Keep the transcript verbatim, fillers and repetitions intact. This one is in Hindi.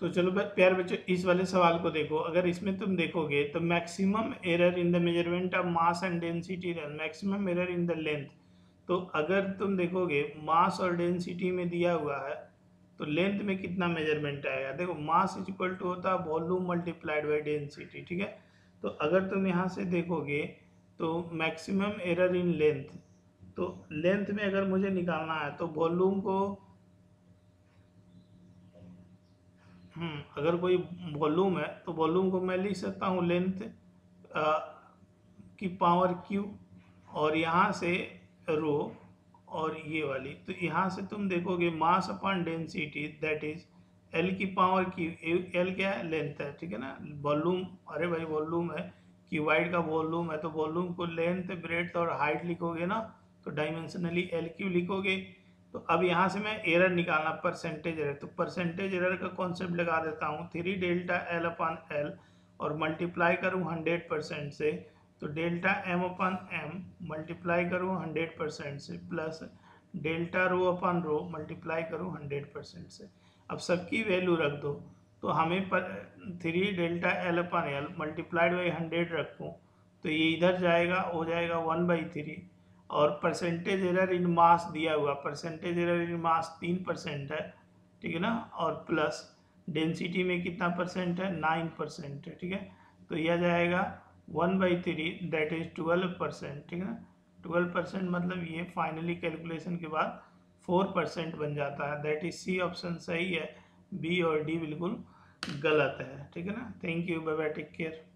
तो चलो प्यारे बच्चों, इस वाले सवाल को देखो। अगर इसमें तुम देखोगे तो maximum error in the measurement of mass and density, maximum error in the length. तो अगर तुम देखोगे मास और डेंसिटी में दिया हुआ है तो लेंथ में कितना मेजरमेंट आएगा। देखो मास इज इक्वल टू होता है वॉल्यूम मल्टीप्लाइड बाई डेंसिटी, ठीक है। तो अगर तुम यहाँ से देखोगे तो मैक्सिमम एरर इन लेंथ, तो लेंथ में अगर मुझे निकालना है तो वॉल्यूम को हम्म अगर कोई वॉल्यूम है तो वॉल्यूम को मैं लिख सकता हूँ लेंथ की पावर क्यू और यहाँ से रो और ये वाली। तो यहाँ से तुम देखोगे mass upon density that is L की पावर क्यू। एल क्या है? लेंथ है, ठीक है ना। वॉल्यूम, अरे भाई वॉल्यूम है, क्यूबाइड का वॉल्यूम है, तो वॉल्यूम को लेंथ ब्रेड्थ और हाइट लिखोगे ना तो डायमेंशनली एल क्यू लिखोगे। तो अब यहाँ से मैं एरर निकालना, परसेंटेज एरर। तो परसेंटेज एरर का कॉन्सेप्ट लगा देता हूँ three delta L upon L और मल्टीप्लाई करूँ हंड्रेड परसेंट से, तो delta M upon M multiply करूँ हंड्रेड परसेंट से plus delta rho upon rho multiply करूँ हंड्रेड परसेंट से। अब सबकी वैल्यू रख दो तो हमें three delta L upon L multiplied by hundred रखूँ तो ये इधर जाएगा, हो जाएगा वन बाई थ्री। और परसेंटेज एरर इन मास दिया हुआ, परसेंटेज एरर इन मास तीन परसेंट है, ठीक है ना। और प्लस डेंसिटी में कितना परसेंट है? नाइन परसेंट है, ठीक है। तो यह जाएगा one by three that is twelve percent, ठीक है ना। ट्वेल्व परसेंट मतलब ये फाइनली कैलकुलेशन के बाद फोर परसेंट बन जाता है। दैट इज सी ऑप्शन सही है, बी और डी बिल्कुल गलत है, ठीक है ना। Thank you, bye bye, take care.